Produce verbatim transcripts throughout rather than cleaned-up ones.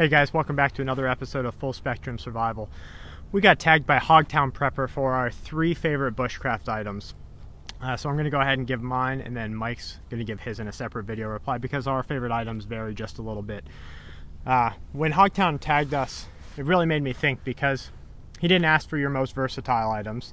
Hey guys, welcome back to another episode of Full Spectrum Survival. We got tagged by Hogtown Prepper for our three favorite bushcraft items. Uh, so I'm going to go ahead and give mine, and then Mike's going to give his in a separate video reply because our favorite items vary just a little bit. Uh, when Hogtown tagged us, it really made me think because he didn't ask for your most versatile items.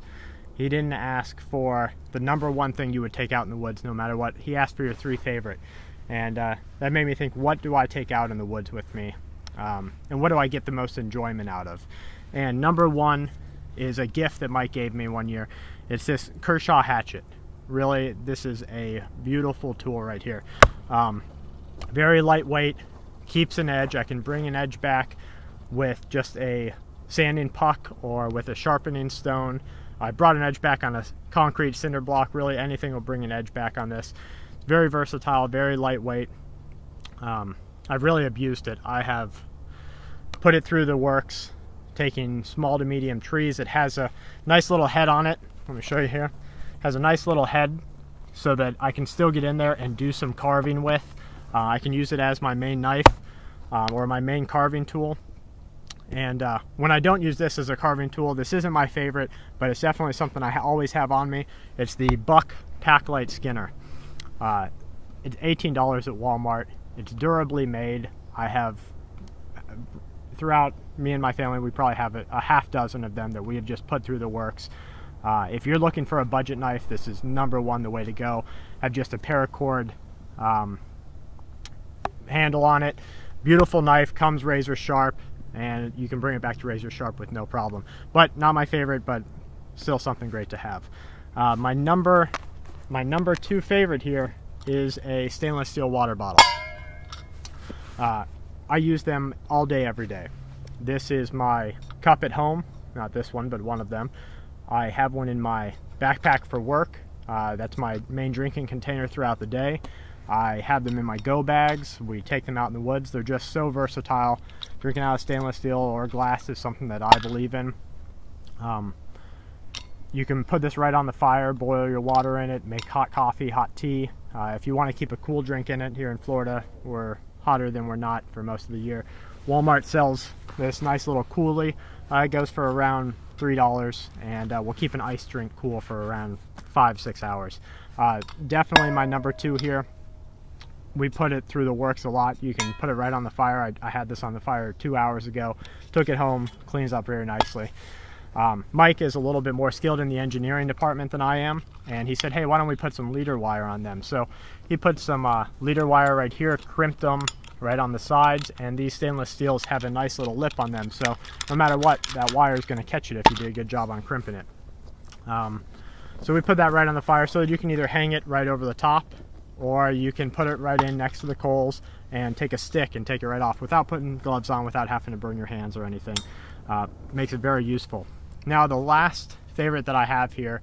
He didn't ask for the number one thing you would take out in the woods no matter what. He asked for your three favorite. And uh, that made me think, what do I take out in the woods with me? Um, and what do I get the most enjoyment out of? And number one is a gift that Mike gave me one year. It's this Kershaw hatchet. Really, this is a beautiful tool right here. Um, very lightweight, keeps an edge. I can bring an edge back with just a sanding puck or with a sharpening stone. I brought an edge back on a concrete cinder block. Really, anything will bring an edge back on this. It's very versatile, very lightweight. Um, I've really abused it. I have put it through the works, taking small to medium trees. It has a nice little head on it. Let me show you here. It has a nice little head so that I can still get in there and do some carving with. Uh, I can use it as my main knife um, or my main carving tool. And uh, when I don't use this as a carving tool, this isn't my favorite, but it's definitely something I ha always have on me. It's the Buck Packlite Skinner. Uh, it's eighteen dollars at Walmart. It's durably made. I have, throughout me and my family, we probably have a, a half dozen of them that we have just put through the works. Uh, if you're looking for a budget knife, this is number one, the way to go. I have just a paracord um, handle on it. Beautiful knife, comes razor sharp, and you can bring it back to razor sharp with no problem. But not my favorite, but still something great to have. Uh, my number, my number two favorite here is a stainless steel water bottle. Uh, I use them all day, every day. This is my cup at home. Not this one, but one of them. I have one in my backpack for work. Uh, that's my main drinking container throughout the day. I have them in my go bags. We take them out in the woods. They're just so versatile. Drinking out of stainless steel or glass is something that I believe in. Um, you can put this right on the fire, boil your water in it, make hot coffee, hot tea. Uh, if you want to keep a cool drink in it, here in Florida, we're hotter than we're not for most of the year. Walmart sells this nice little coolie. Uh, it goes for around three dollars, and uh, we'll keep an ice drink cool for around five, six hours. Uh, definitely my number two here. We put it through the works a lot. You can put it right on the fire. I, I had this on the fire two hours ago. Took it home, cleans up very nicely. Um, Mike is a little bit more skilled in the engineering department than I am, and he said, hey, why don't we put some leader wire on them? So he put some uh, leader wire right here, crimped them right on the sides, and these stainless steels have a nice little lip on them, so no matter what, that wire is going to catch it if you do a good job on crimping it. Um, so we put that right on the fire so that you can either hang it right over the top, or you can put it right in next to the coals and take a stick and take it right off without putting gloves on, without having to burn your hands or anything. Uh, makes it very useful. Now the last favorite that I have here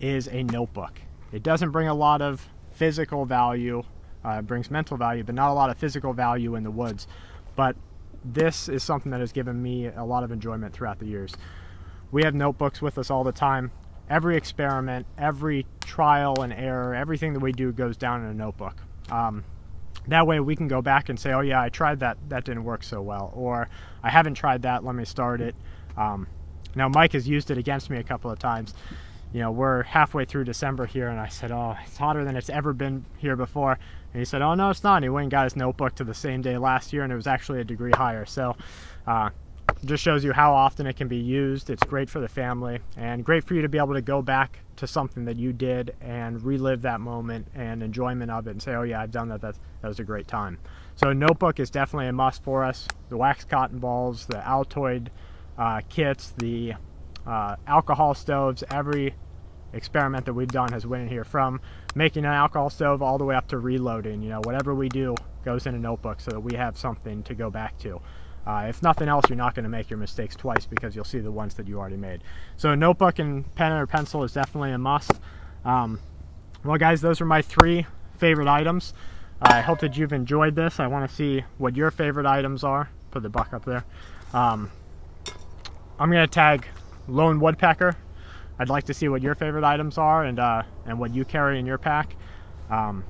is a notebook. It doesn't bring a lot of physical value, uh, it brings mental value, but not a lot of physical value in the woods. But this is something that has given me a lot of enjoyment throughout the years. We have notebooks with us all the time. Every experiment, every trial and error, everything that we do goes down in a notebook. Um, that way we can go back and say, oh yeah, I tried that, that didn't work so well, or I haven't tried that, let me start it. Um, now Mike has used it against me a couple of times. You know, we're halfway through December here, and I said, oh, it's hotter than it's ever been here before. And he said, oh no, it's not. And he went and got his notebook to the same day last year, and it was actually a degree higher. So uh, just shows you how often it can be used. It's great for the family and great for you to be able to go back to something that you did and relive that moment and enjoyment of it and say, oh yeah, I've done that, that, that was a great time. So a notebook is definitely a must for us. The wax cotton balls, the Altoid uh, kits, the uh, alcohol stoves, every experiment that we've done has went in here, from making an alcohol stove all the way up to reloading. You know, whatever we do goes in a notebook so that we have something to go back to. Uh, if nothing else, you're not going to make your mistakes twice because you'll see the ones that you already made. So a notebook and pen or pencil is definitely a must. Um, well, guys, those are my three favorite items. Uh, I hope that you've enjoyed this. I want to see what your favorite items are. Put the buck up there. Um, I'm going to tag Lone Woodpecker. I'd like to see what your favorite items are and, uh, and what you carry in your pack. Um,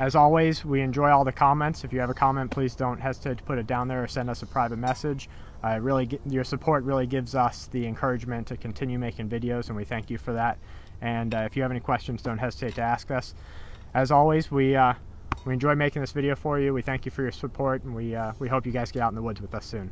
As always, we enjoy all the comments. If you have a comment, please don't hesitate to put it down there or send us a private message. Uh, really, your support really gives us the encouragement to continue making videos, and we thank you for that. And uh, if you have any questions, don't hesitate to ask us. As always, we uh, we enjoy making this video for you. We thank you for your support, and we uh, we hope you guys get out in the woods with us soon.